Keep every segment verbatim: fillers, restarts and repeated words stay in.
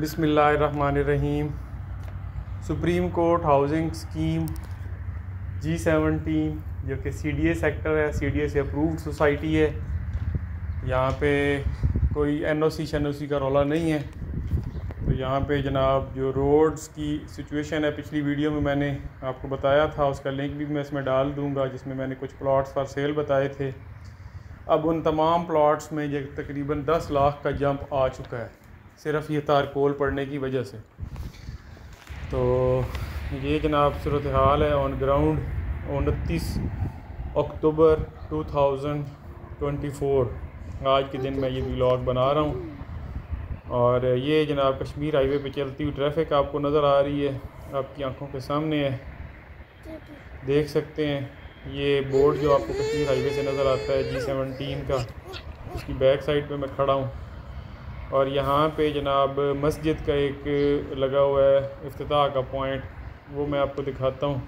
बिस्मिल्लाहिर्रहमानिर्रहीम। Supreme court housing scheme G seventeen जो कि सीडीए सेक्टर है, सीडीए से अप्रूव्ड सोसाइटी है। यहाँ पे कोई एनओसी शनओसी का रोला नहीं है। तो यहाँ पे जनाब जो रोड्स की सिचुएशन है, पिछली वीडियो में मैंने आपको बताया था, उसका लिंक भी मैं इसमें डाल दूँगा, जिसमें मैंने कुछ प्लॉट्स फॉर सेल बताए थे। अब उन तमाम प्लॉट्स में ये तकरीबन दस लाख का जंप आ चुका है, सिर्फ ये तारकोल पड़ने की वजह से। तो ये जनाब सूरत हाल है ऑन ग्राउंड। उनतीस अक्टूबर दो हज़ार चौबीस आज के दिन मैं ये व्लॉग बना रहा हूँ। और ये जनाब कश्मीर हाईवे पे चलती हुई ट्रैफिक आपको नज़र आ रही है, आपकी आंखों के सामने है, देख सकते हैं। ये बोर्ड जो आपको कश्मीर हाईवे से नज़र आता है जी सेवनटीन का, उसकी बैक साइड पे मैं खड़ा हूँ। और यहाँ पे जनाब मस्जिद का एक लगा हुआ है इफ्तिताह का पॉइंट, वो मैं आपको दिखाता हूँ।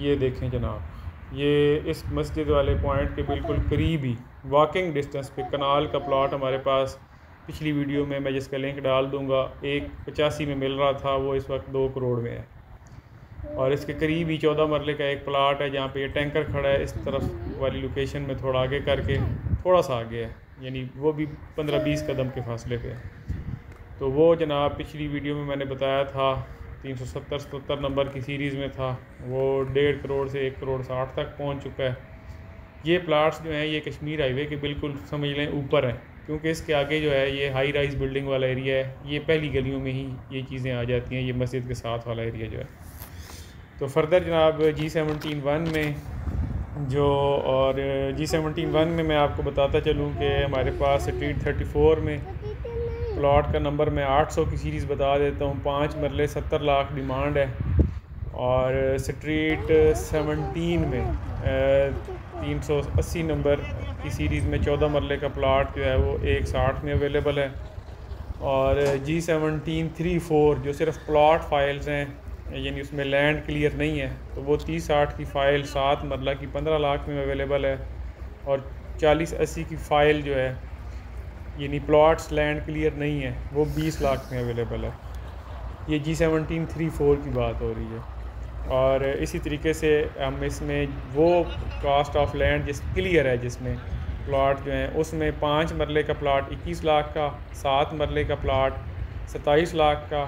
ये देखें जनाब, ये इस मस्जिद वाले पॉइंट के बिल्कुल करीब ही वॉकिंग डिस्टेंस पे कनाल का प्लॉट हमारे पास पिछली वीडियो में मैं जिसका लिंक डाल दूँगा एक पचासी में मिल रहा था, वो इस वक्त दो करोड़ में है। और इसके करीब ही चौदह मरले का एक प्लाट है जहाँ पर यह टैंकर खड़ा है, इस तरफ वाली लोकेशन में थोड़ा आगे करके, थोड़ा सा आगे है, यानी वो भी पंद्रह बीस कदम के फासले पे। तो वो जनाब पिछली वीडियो में मैंने बताया था तीन सौ सत्तर सतर नंबर की सीरीज़ में था, वो डेढ़ करोड़ से एक करोड़ साठ तक पहुंच चुका है। ये प्लाट्स जो हैं ये कश्मीर हाईवे के बिल्कुल समझ लें ऊपर हैं, क्योंकि इसके आगे जो है ये हाई राइज बिल्डिंग वाला एरिया है। ये पहली गलियों में ही ये चीज़ें आ जाती हैं, ये मस्जिद के साथ वाला एरिया जो है। तो फर्दर जनाब जी सेवनटीन वन में जो और जी सेवनटीन वन में मैं आपको बताता चलूँ कि हमारे पास स्ट्रीट थर्टी फोर में प्लॉट का नंबर मैं आठ सौ की सीरीज़ बता देता हूँ, पाँच मरले सत्तर लाख डिमांड है। और स्ट्रीट सेवनटीन में तीन सौ अस्सी नंबर की सीरीज़ में चौदह मरले का प्लॉट जो है वो एक साठ में अवेलेबल है। और जी सेवनटीन थ्री फोर जो सिर्फ प्लॉट फाइल्स हैं, यानी उसमें लैंड क्लियर नहीं है, तो वो तीस साठ की फ़ाइल सात मरला की पंद्रह लाख में अवेलेबल है। और चालीस अस्सी की फ़ाइल जो है, यानी प्लॉट्स लैंड क्लियर नहीं है, वो बीस लाख में अवेलेबल है। ये जी सेवनटीन थ्री फोर की बात हो रही है। और इसी तरीके से हम इसमें वो कास्ट ऑफ लैंड जिस क्लियर है जिसमें प्लाट जो हैं, उसमें पाँच मरले का प्लाट इक्कीस लाख का, सात मरले का प्लाट सत्ताईस लाख का,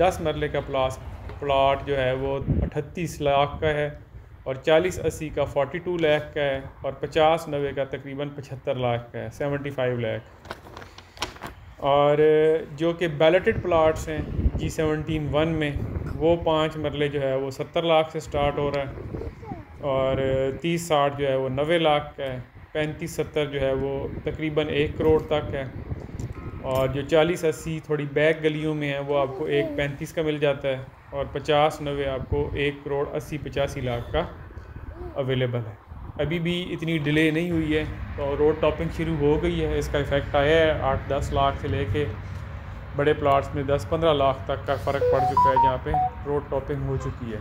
दस मरले का प्लाट प्लाट जो है वो अठतीस लाख का है, और चालीस अस्सी का बयालीस लाख का है, और पचास नब्बे का तकरीबन पचहत्तर लाख का है, पचहत्तर लाख। और जो कि बैलेटेड प्लाट्स हैं जी सेवनटीन वन में, वो पाँच मरले जो है वो सत्तर लाख से स्टार्ट हो रहा है, और तीस साठ जो है वो नब्बे लाख का है, पैंतीस सत्तर जो है वो तकरीबन एक करोड़ तक है। और जो चालीस अस्सी थोड़ी बैक गलियों में है, वो आपको एक पैंतीस का मिल जाता है, और पचास नवे आपको एक करोड़ अस्सी पचासी लाख का अवेलेबल है। अभी भी इतनी डिले नहीं हुई है, तो रोड टॉपिंग शुरू हो गई है, इसका इफ़ेक्ट आया है। आठ दस लाख से लेके बड़े प्लाट्स में दस पंद्रह लाख तक का फ़र्क पड़ चुका है, जहाँ पे रोड टॉपिंग हो चुकी है।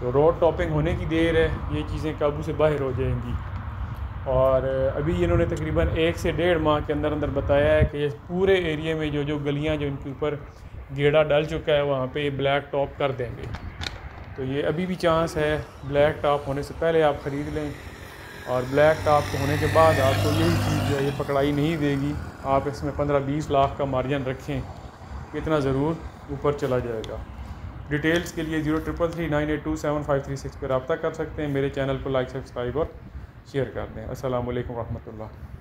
तो रोड टॉपिंग होने की देर है, ये चीज़ें काबू से बाहर हो जाएंगी। और अभी इन्होंने तकरीबन एक से डेढ़ माह के अंदर अंदर बताया है कि इस पूरे एरिया में जो जो गलियाँ जो इनके ऊपर गेड़ा डल चुका है, वहाँ पे ये ब्लैक टॉप कर देंगे। तो ये अभी भी चांस है, ब्लैक टॉप होने से पहले आप ख़रीद लें, और ब्लैक टॉप होने के बाद आपको यही चीज़ जो है ये पकड़ाई नहीं देगी। आप इसमें पंद्रह बीस लाख का मार्जिन रखें, इतना ज़रूर ऊपर चला जाएगा। डिटेल्स के लिए zero triple three nine eight two seven five three six पर रब्ता कर सकते हैं। मेरे चैनल को लाइक, सब्सक्राइब और शेयर कर दें। अस्सलाम वालेकुम रहमतुल्लाह।